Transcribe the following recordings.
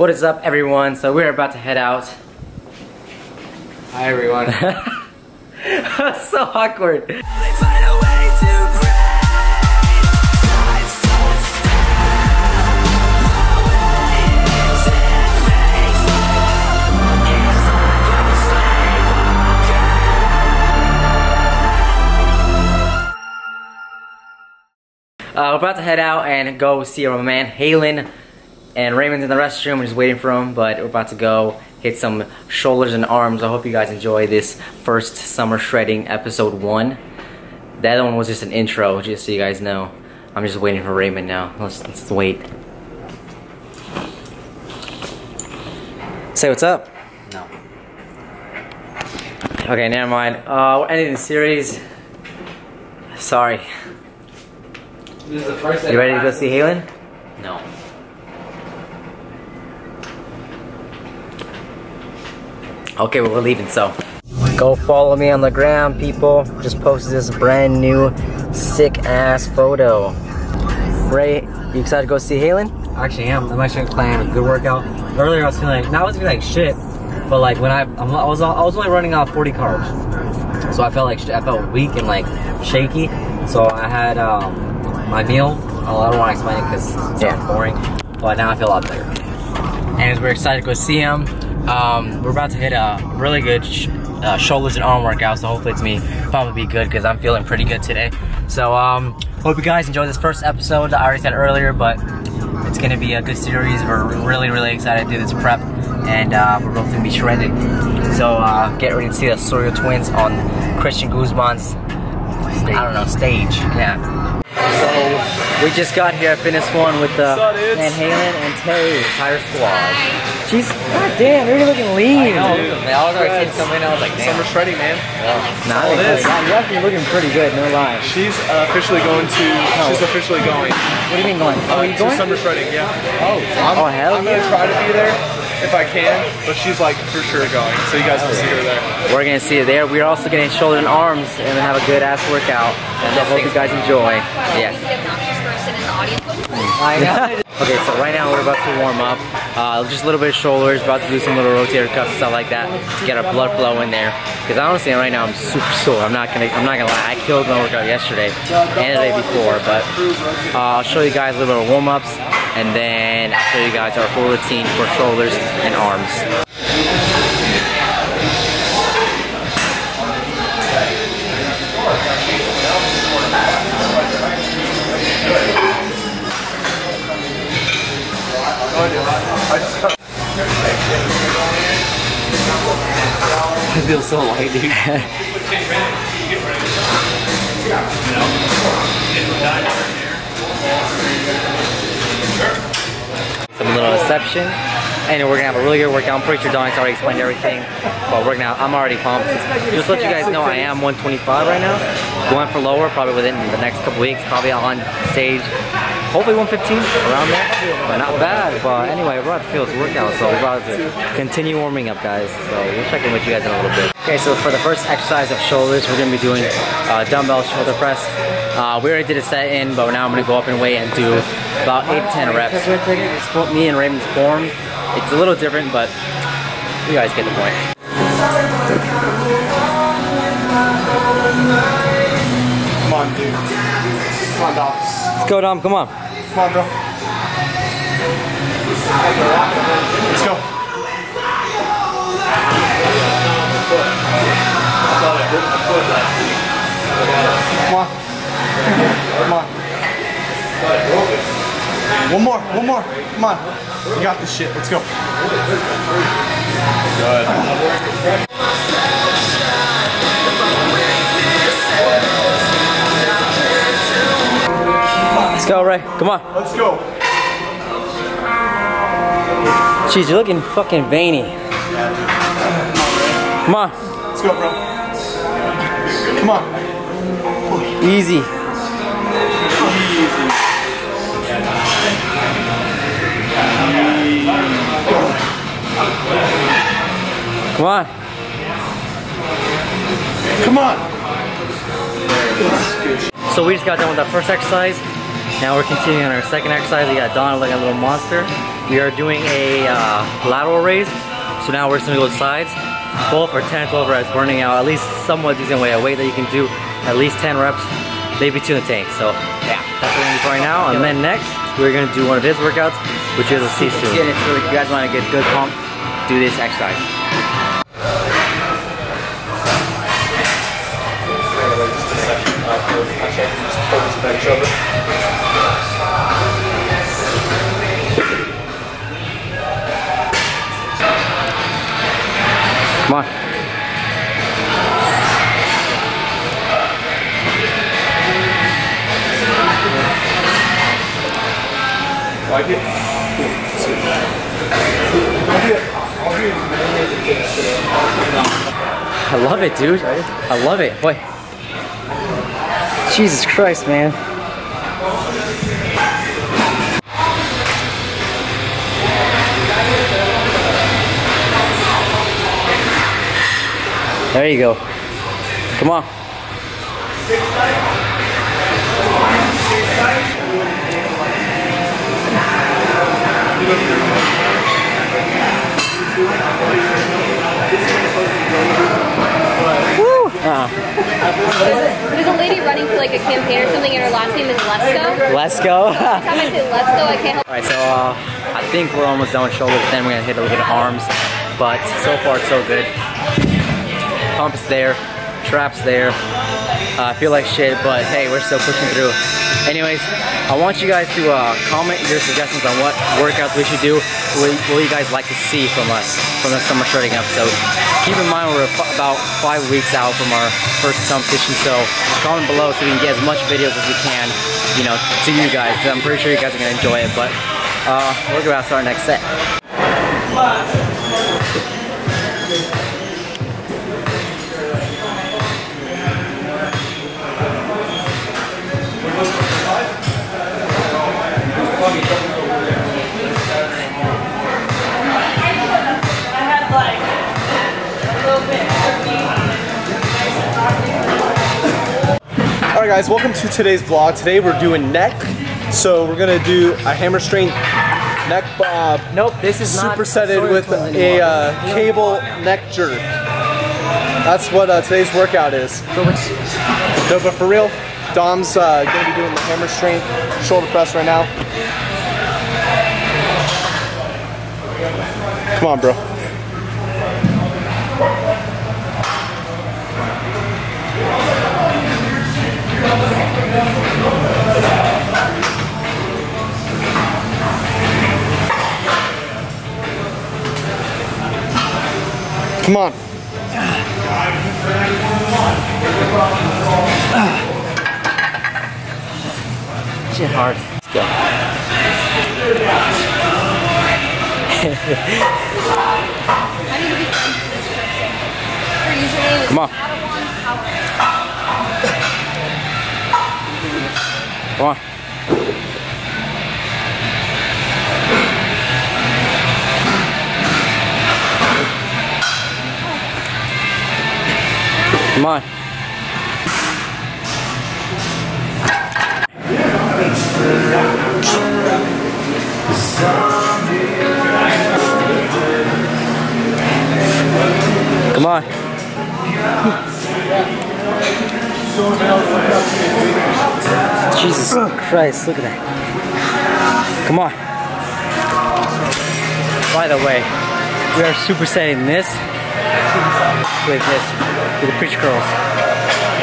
What is up, everyone? So we're about to head out. Hi, everyone. That's so awkward. Find a way to we're about to head out and go see our man Halen. And Raymond's in the restroom, we're just waiting for him, but we're about to go hit some shoulders and arms. I hope you guys enjoy this first Summer Shredding episode 1. The other one was just an intro, just so you guys know. I'm just waiting for Raymond now. Let's wait. Say what's up. No. Okay, never mind. We're ending the series. Sorry. This is the first episode. You ready to go see Halen? No. Okay, well, we're leaving, so. Go follow me on the gram, people. Just posted this brand new, sick ass photo. Ray, you excited to go see Halen? Actually, yeah, I'm actually planning a good workout. Earlier I was feeling like, not I was feeling like shit, but like when I was only running off 40 carbs. So I felt like I felt weak and like shaky. So I had my meal. Oh, I don't want to explain it because it's boring. But now I feel a lot better. And we're excited to go see him. We're about to hit a really good shoulders and arm workout, so hopefully it's me. Probably be good because I'm feeling pretty good today. So hope you guys enjoy this first episode. I already said earlier, but it's gonna be a good series. We're really excited to do this prep, and we're both gonna be shredded. So get ready to see the Osorio Twins on Christian Guzman's stage. I don't know, stage. Yeah. So we just got here at Fitness One with and Halen and Terry's entire squad. She's, god damn, they're looking lean. I know, man. I was already seeing something, I was like, damn. Summer shredding, man. Yeah. Nah, you're actually looking pretty good, no lie. She's officially going to, she's officially going. What do you mean going? Oh, you going? To summer shredding, yeah. Oh, hell I'm gonna try to be there if I can, but she's like for sure going, so you guys will see her there. We're gonna see her there. We're also gonna shoulder and arms and have a good ass workout. And I hope you guys enjoy. Yeah. I know. Okay, so right now we're about to warm up. Just a little bit of shoulders, about to do some little rotator cuffs and stuff like that to get our blood flow in there. Because honestly, right now I'm super sore. I'm not gonna lie. I killed my workout yesterday and the day before, but I'll show you guys a little bit of warm-ups, and then I'll show you guys our full routine for shoulders and arms. I feel so light, dude. Some little deception, and we're gonna have a really good workout. I'm pretty sure Donic's already explained everything, but we're gonna. I'm already pumped. Just to let you guys know, I am 125 right now. Going for lower, probably within the next couple weeks. Probably on stage. Hopefully 115, around that, but not bad. But anyway, we're about to feel this workout, so we're about to continue warming up, guys. So we'll check in with you guys in a little bit. Okay, so for the first exercise of shoulders, we're gonna be doing dumbbell shoulder press. We already did a set in, but now I'm gonna go up in weight and do about 8 to 10 reps. Me and Raymond's form, it's a little different, but you guys get the point. Come on, dude. Come on, Doc. Let's go, Dom, come on. Come on, bro. Let's go. Come on. Come on. One more. Come on. You got this shit. Let's go. Good. Let's go, Ray. Come on. Let's go. Jeez, you're looking fucking veiny. Come on. Let's go, bro. Come on. Easy. Come on. Come on. So we just got done with our first exercise. Now we're continuing on our second exercise. We got Donna like a little monster. We are doing a lateral raise. So now we're just gonna go to sides. Both are 10 12 reps, burning out at least somewhat decent weight, a weight that you can do at least 10 reps, maybe 2 in the tank. So yeah, that's what we're gonna do right now. And then next, we're gonna do one of his workouts, which is a C stretch. If you guys wanna get good pump, do this exercise. Come on. Like it? I love it, dude. I love it. Boy. Jesus Christ, man. There you go. Come on. Woo! There's a lady running for like a campaign or something, and her last name is Lesko. Lesko? Every time I say Lesko, I can't help it. Alright, so I think we're almost done with shoulders, then we're gonna hit a little bit of arms, but so far it's so good. Pumps there, traps there. I feel like shit, but hey, we're still pushing through. Anyways, I want you guys to comment your suggestions on what workouts we should do. What you guys like to see from us from the summer shredding episode? Keep in mind we're about 5 weeks out from our first competition, so comment below so we can get as much videos as we can, you know, to you guys. Because I'm pretty sure you guys are gonna enjoy it. But we're about to start our next set. Alright guys, welcome to today's vlog. Today we're doing neck. So we're gonna do a hammer strength neck bob. Nope, this is supersetted with a cable neck jerk. That's what today's workout is. No, but for real, Dom's gonna be doing the hammer strength shoulder press right now. Come on, bro. Come on. Shit hard. Let's go. Come on. Come on. Come on. Come on. Jesus Christ, look at that. Come on. By the way, we are supersetting this with this. With the pitch curls.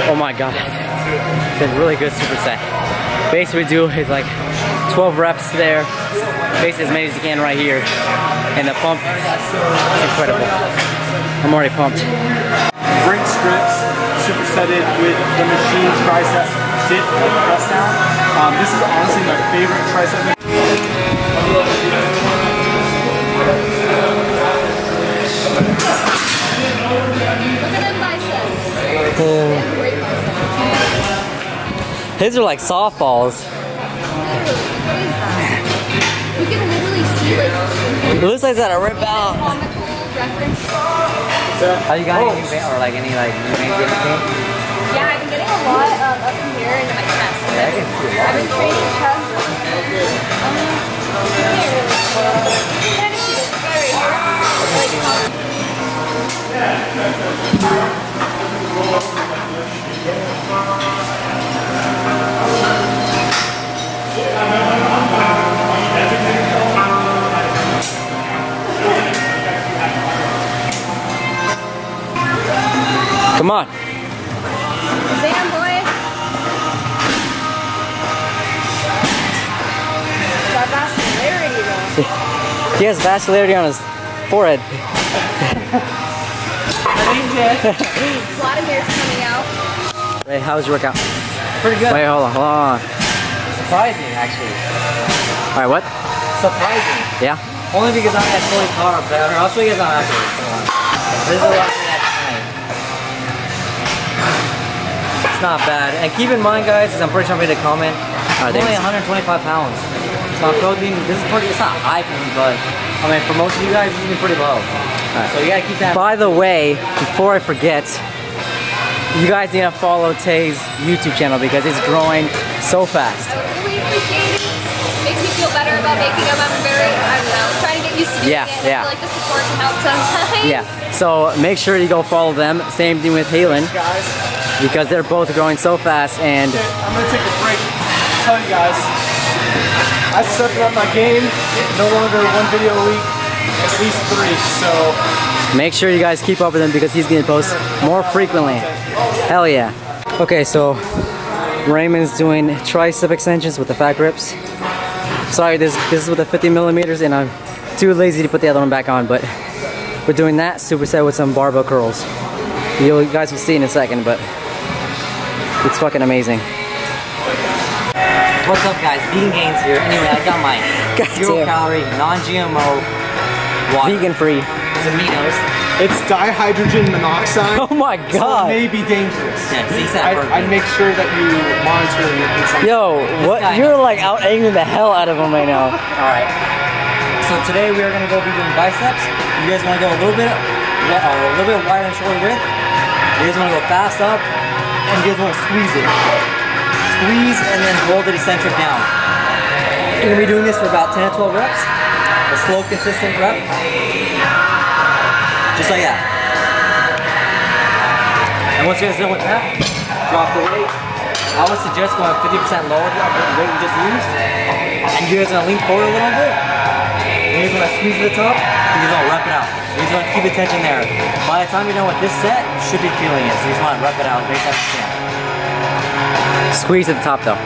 Oh my god. It's a really good superset. Basically what we do is like 12 reps there. Basically as many as you can right here. And the pump is incredible. I'm already pumped. Ring strips supersetted with the machine tricep dip and press down. This is honestly my favorite tricep. His are like softballs. You can literally see like. It looks like that a rip out. Are you guys any or like any like? Yeah, I've been getting a lot up here and my chest. I've been training chest. Come on. Damn, boy. Got vascularity though. He has vascularity on his forehead. A lot of hair's coming out. Ray, how was your workout? Pretty good. Wait, hold on. Surprising, actually. Alright, what? Surprising. Yeah? Only because I'm at fully power up, but also because I'm actually. There's a lot. It's not bad. And keep in mind, guys, because I'm pretty sure I'm ready to comment, it's only 125 pounds. So I'm protein, this is pretty, it's not high for me, but I mean, for most of you guys, this is pretty low. Right. So you gotta keep that. By the way, before I forget, you guys need to follow Tay's YouTube channel because it's growing so fast. I really appreciate it. It makes me feel better about making them. I'm very, I don't know, trying to get used to doing it. I feel like the support can help sometimes. Yeah, so make sure you go follow them. Same thing with Halen. Because they're both growing so fast and... Okay, I'm gonna take a break. I'll tell you guys, I stepped up my game. No longer one video a week, at least three, so... Make sure you guys keep up with him because he's gonna post more frequently. Hell yeah. Okay, so Raymond's doing tricep extensions with the fat grips. Sorry, this is with the 50mm and I'm too lazy to put the other one back on, but we're doing that superset with some barbell curls. You guys will see in a second, but... It's fucking amazing. What's up, guys? Vegan Gains here. Anyway, I got my zero-calorie, non-GMO water. Vegan-free. It's aminos. It's dihydrogen monoxide. Oh my god. So it may be dangerous. Yeah, see, I'd make sure that you monitor your consumption. Yo, what? You're like out-angling the hell out of him right now. Alright. So today we are going to go be doing biceps. You guys want to go a little bit wider and shorter width. You guys want to go fast up. And you guys want to squeeze it. Squeeze and then hold it eccentric down. You're going to be doing this for about 10 or 12 reps. A slow, consistent rep. Just like that. And once you guys are done with that, drop the weight. I would suggest going 50% lower than the weight we just used. And you guys are going to lean forward a little bit. You guys want to squeeze to the top. And you guys want to rep it out. You just want to keep the tension there. By the time you're done with this set, you should be feeling it. So you just want to rep it out as much as you can. Squeeze at the top though.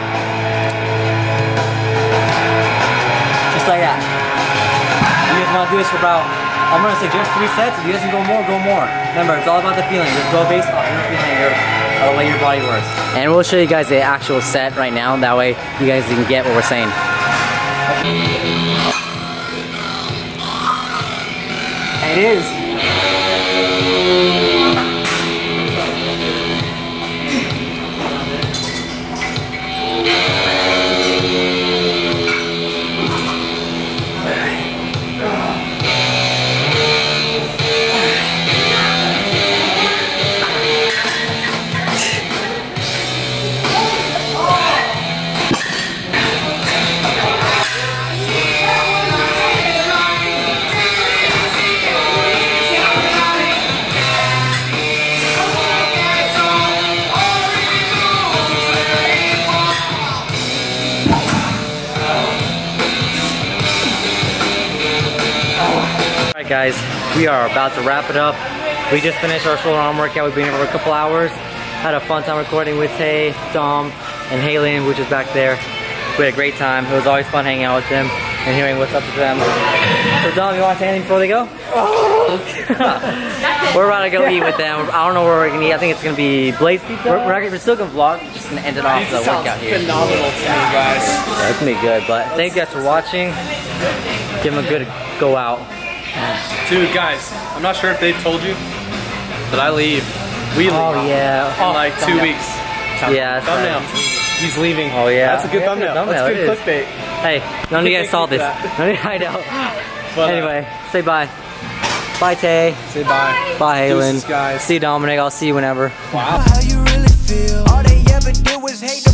Just like that. You guys want to do this for about, I'm going to suggest 3 sets. If you guys can go more, go more. Remember, it's all about the feeling. Just go based on your feeling, the way your body works. And we'll show you guys the actual set right now. That way you guys can get what we're saying. Okay. It is. Guys, we are about to wrap it up. We just finished our shoulder arm workout. We've been here for a couple hours. Had a fun time recording with Tay, Dom, and Halen, which is back there. We had a great time. It was always fun hanging out with them and hearing what's up with them. So Dom, you want to say anything before they go? We're about to go eat with them. I don't know where we're going to eat. I think it's going to be Blaze Pizza. We're still going to vlog. We're just going to end it off the workout here. Phenomenal to me, guys. Yeah, it's going to be good, but thank you guys for watching. Give them a good go out. Dude, guys, I'm not sure if they've told you, but I leave. We leave in like 2 weeks. Yeah, that's thumbnail. Right. He's leaving. Oh yeah, that's a good thumbnail. That's good clickbait. Hey, none of you guys saw this. I know. But, anyway, say bye. Bye, Tay. Say bye. Bye, Halen. See you, Dominic. I'll see you whenever. Wow. How you really feel?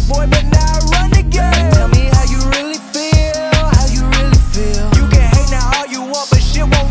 boy, make